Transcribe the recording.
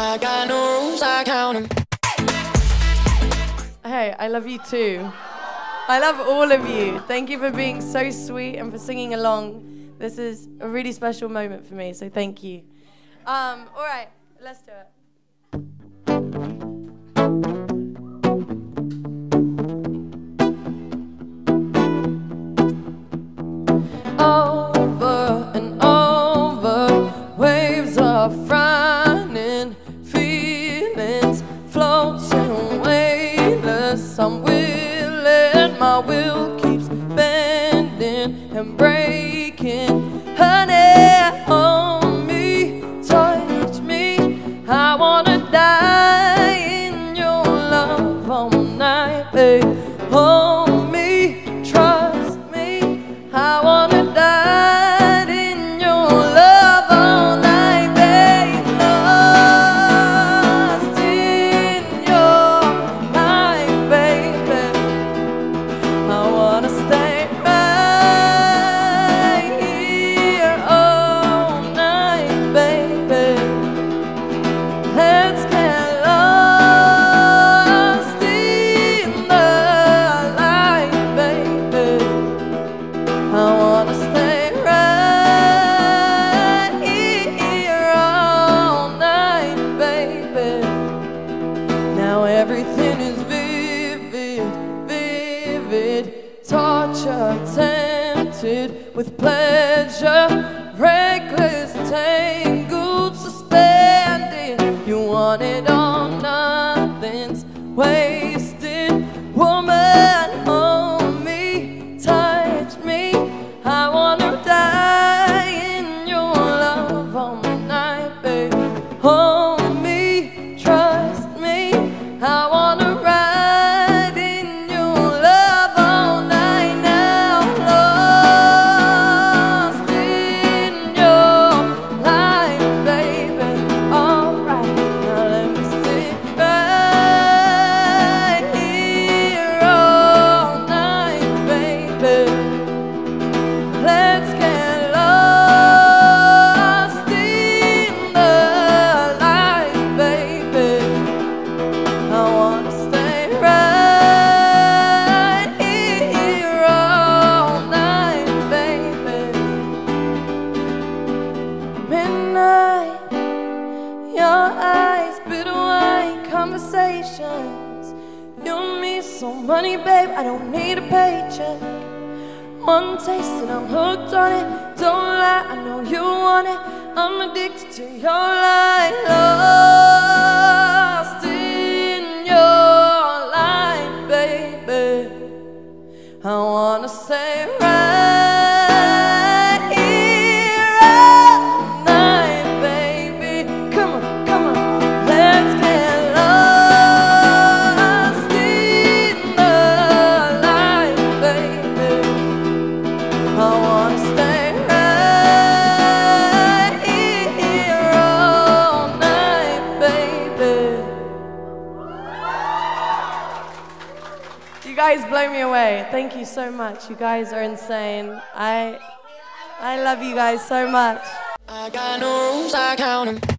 I got no rules, I count them. Hey, I love you too. I love all of you. Thank you for being so sweet and for singing along. This is a really special moment for me, so thank you. All right, let's do it. Over and over, waves are frightening, feelings floating weightless. I'm willing, my will keeps bending and breaking. Honey, hold me, touch me, I wanna die in your love all night, babe. Hold me, trust me, I wanna died in your love all night, babe. Lost in your light, baby. I wanna stay right here all night, baby. Let's get lost in the light, baby. I wanna stay right here all night, baby. Now everything is vivid, vivid. Torture, tempted with pleasure. Reckless, tangled, suspended. You want it all, nothing's wasted. Woman, hold me, touch me, I wanna die in your love all night, babe. Hold me, trust me, I wanna ride in your love all night now. Lost in your light, baby. Alright, now let me sit right here all night, baby. Let's get lost in the light, baby. I wanna stay right here all night, baby. Midnight, your eyes, bitter wine, conversations. You and me, so money, babe, I don't need a paycheck. One taste and I'm hooked on it. Don't lie, I know you want it. I'm addicted to your light. Lost in your light, baby. I wanna stay right here all night, baby. Come on, come on, let's get lost in the light, baby. I wanna stay right here all night, baby. You guys blow me away. Thank you so much. You guys are insane. I love you guys so much. I got no rules, I count 'em.